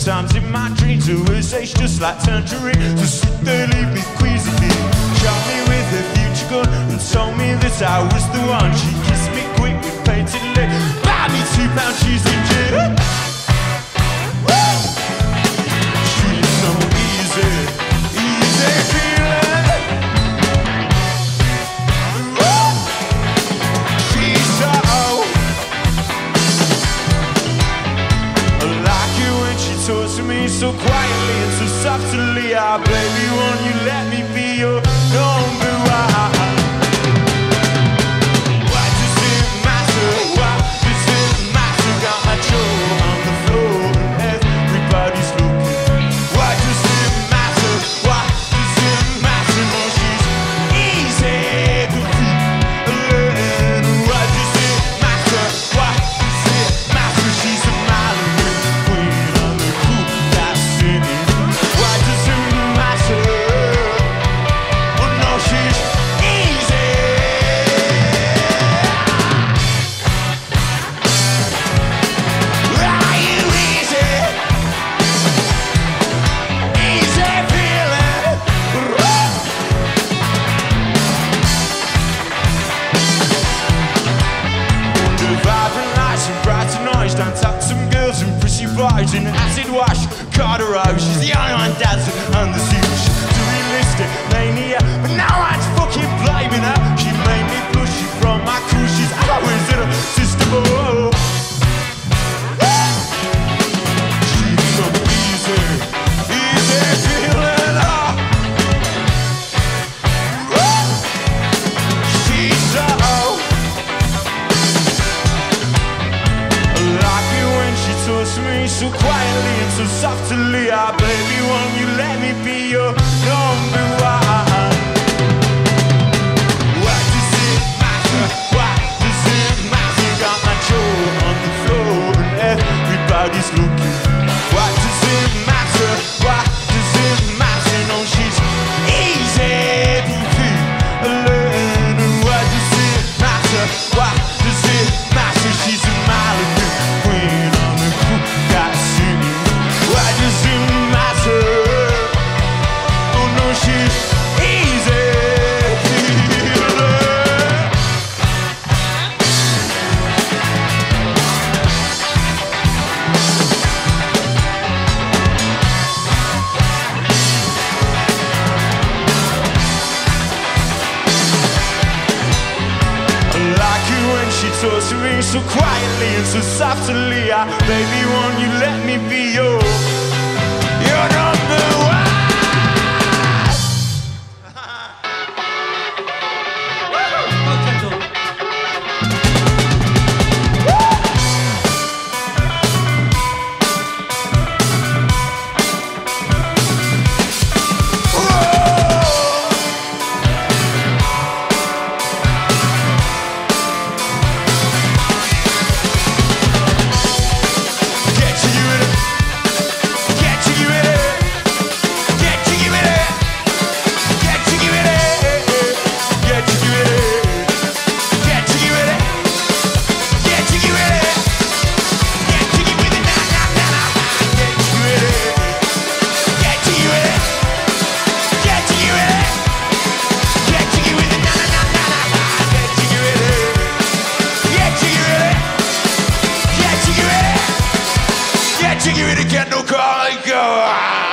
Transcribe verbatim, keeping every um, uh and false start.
Sometimes in my dreams the words taste just like tangerine. So sweet they leave me queasy. Shot me with a future gun and told me that I was the one. She kissed me quick with painted lips, buy me two pound cheese and gin. She's so easy, easy feeling. Woo! She's so I like it when she talks to me so quietly and so softly. Ah, oh, baby, won't you let me be your number one? In an acid wash, Carter Rose. She's the only one dancing on the suit. She's doing listing, mania, but no one's fucking blaming her. She made me push it from my crew. She's always in a system. Oh, she's so easy, easy feeling. Oh, she's so I like it when she talks to me so quietly and so softly. Ah, baby, won't you let me be your number one? Why does it matter? Why does it matter? Got my jaw on the floor and everybody's looking. Why does it matter? Why does it matter? No, she's easy to learn. Why does it matter? Why does it matter? She's a Malibu queen. Talks to me so quietly and so softly. I, baby, won't you let me be your your number one? Get no call, go.